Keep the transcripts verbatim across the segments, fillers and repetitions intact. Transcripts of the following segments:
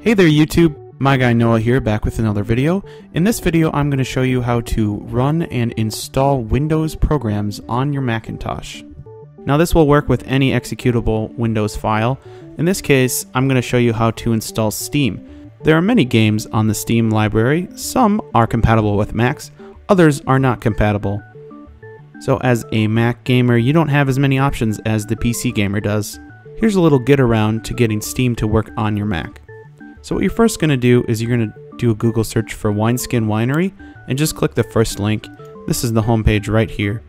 Hey there YouTube, my guy Noah here, back with another video. In this video I'm going to show you how to run and install Windows programs on your Macintosh. Now this will work with any executable Windows file. In this case I'm going to show you how to install Steam. There are many games on the Steam library. Some are compatible with Macs, others are not compatible. So as a Mac gamer you don't have as many options as the P C gamer does. Here's a little get around to getting Steam to work on your Mac. So what you're first going to do is you're going to do a Google search for Wineskin Winery and just click the first link. This is the homepage right here.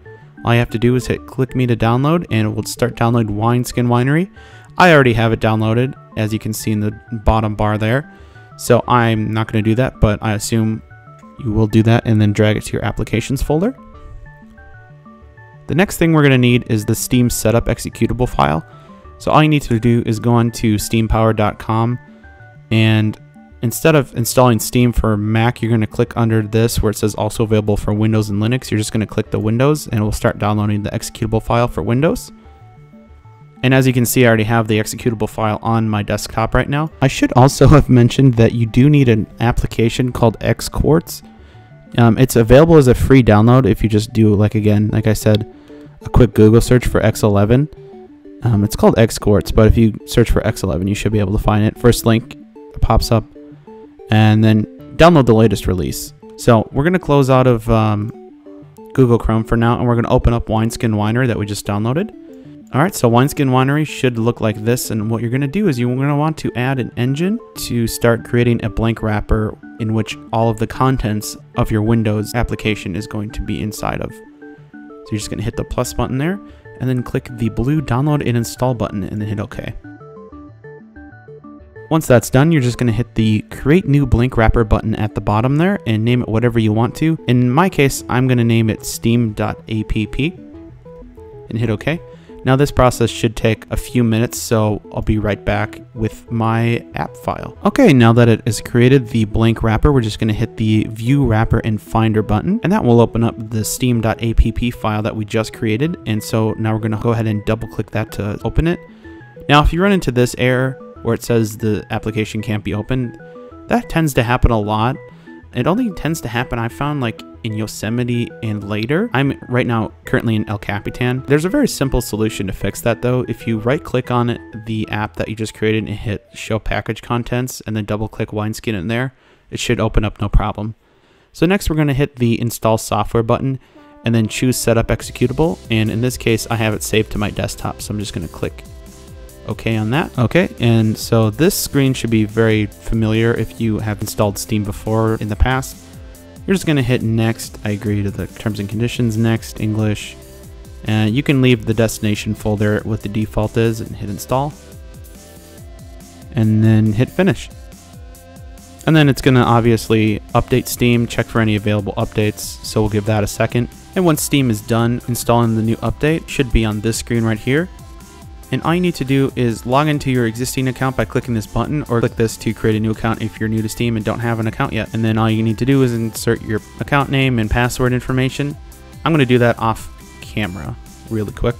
All you have to do is hit click me to download and it will start downloading Wineskin Winery. I already have it downloaded as you can see in the bottom bar there. So I'm not going to do that, but I assume you will do that and then drag it to your applications folder. The next thing we're going to need is the Steam setup executable file. So all you need to do is go on to steam power dot com. And instead of installing Steam for Mac, you're going to click under this where it says also available for Windows and Linux. You're just going to click the Windows and it will start downloading the executable file for Windows. And as you can see, I already have the executable file on my desktop right now. I should also have mentioned that you do need an application called XQuartz. Um, it's available as a free download if you just do, like again, like I said, a quick Google search for X eleven. Um, it's called XQuartz, but if you search for X eleven, you should be able to find it. First link pops up, and then download the latest release. So we're going to close out of um, Google Chrome for now, and we're going to open up Wineskin Winery that we just downloaded. All right, so Wineskin Winery should look like this, and what you're going to do is you're going to want to add an engine to start creating a blank wrapper in which all of the contents of your Windows application is going to be inside of. So you're just going to hit the plus button there, and then click the blue download and install button, and then hit OK. Once that's done, you're just going to hit the create new blank wrapper button at the bottom there and name it whatever you want to. In my case, I'm going to name it steam dot app and hit OK. Now this process should take a few minutes, so I'll be right back with my app file. Okay, now that it has created the blank wrapper, we're just going to hit the view wrapper and finder button, and that will open up the steam dot app file that we just created. And so now we're going to go ahead and double click that to open it. Now if you run into this error, where it says the application can't be opened, that tends to happen a lot. It only tends to happen, I found, like in Yosemite and later. I'm right now currently in El Capitan. There's a very simple solution to fix that though. If you right click on it, the app that you just created and hit show package contents and then double click Wineskin in there, it should open up no problem. So next we're going to hit the install software button and then choose setup executable, and in this case I have it saved to my desktop, so I'm just going to click OK on that. Okay, and so this screen should be very familiar if you have installed Steam before in the past. You're just going to hit next. I agree to the terms and conditions. Next, English. And you can leave the destination folder what the default is and hit install. And then hit finish. And then it's going to obviously update Steam, check for any available updates. So we'll give that a second. And once Steam is done installing the new update, should be on this screen right here. And all you need to do is log into your existing account by clicking this button, or click this to create a new account if you're new to Steam and don't have an account yet. And then all you need to do is insert your account name and password information. I'm going to do that off camera really quick.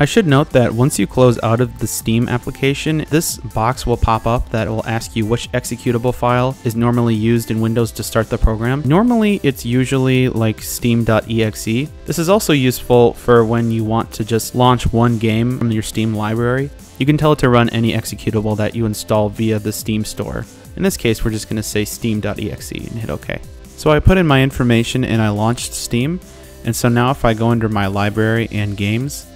I should note that once you close out of the Steam application, this box will pop up that will ask you which executable file is normally used in Windows to start the program. Normally, it's usually like steam dot E X E. This is also useful for when you want to just launch one game from your Steam library. You can tell it to run any executable that you install via the Steam store. In this case, we're just going to say steam dot E X E and hit OK. So I put in my information and I launched Steam. And so now if I go under my library and games,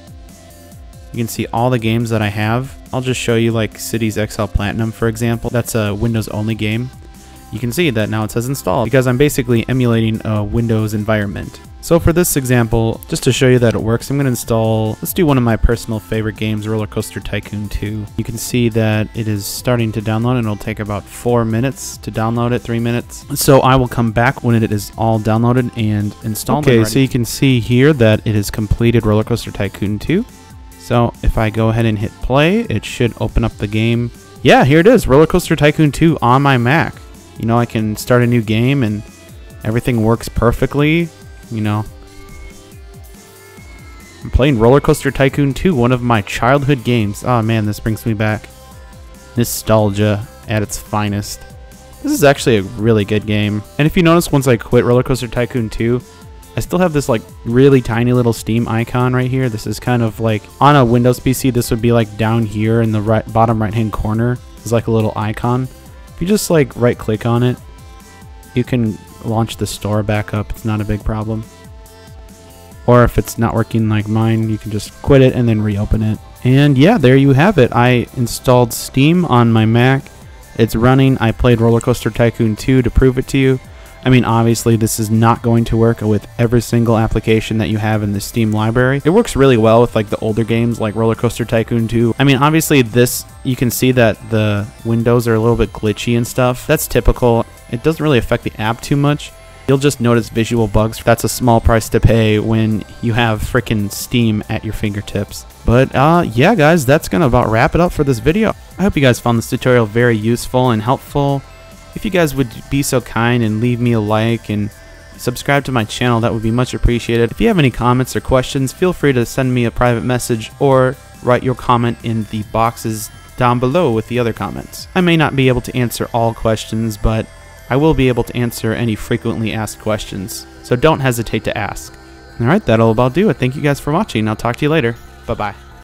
you can see all the games that I have. I'll just show you like Cities X L Platinum, for example. That's a Windows only game. You can see that now it says install because I'm basically emulating a Windows environment. So for this example, just to show you that it works, I'm going to install, let's do one of my personal favorite games, RollerCoaster Tycoon two. You can see that it is starting to download and it'll take about four minutes to download it, three minutes. So I will come back when it is all downloaded and installed. Okay, so you can see here that it has completed RollerCoaster Tycoon two. So if I go ahead and hit play, it should open up the game. Yeah, here it is, RollerCoaster Tycoon two on my Mac. You know, I can start a new game and everything works perfectly, you know. I'm playing RollerCoaster Tycoon two, one of my childhood games. Oh man, this brings me back. Nostalgia. at its finest. This is actually a really good game. And if you notice, once I quit RollerCoaster Tycoon two, I still have this like really tiny little Steam icon right here. This is kind of like, on a Windows P C, this would be like down here in the right, bottom right hand corner is like a little icon. If you just like right click on it, you can launch the store back up. It's not a big problem. Or if it's not working like mine, you can just quit it and then reopen it. And yeah, there you have it. I installed Steam on my Mac. It's running. I played RollerCoaster Tycoon two to prove it to you. I mean, obviously this is not going to work with every single application that you have in the Steam library. It works really well with like the older games like RollerCoaster Tycoon two. I mean, obviously this, you can see that the windows are a little bit glitchy and stuff. That's typical. It doesn't really affect the app too much. You'll just notice visual bugs. That's a small price to pay when you have freaking Steam at your fingertips. But uh, yeah, guys, that's gonna about wrap it up for this video. I hope you guys found this tutorial very useful and helpful. If you guys would be so kind and leave me a like and subscribe to my channel, that would be much appreciated. If you have any comments or questions, feel free to send me a private message or write your comment in the boxes down below with the other comments. I may not be able to answer all questions, but I will be able to answer any frequently asked questions, so don't hesitate to ask. Alright, that'll about do it. Thank you guys for watching. I'll talk to you later. Bye-bye.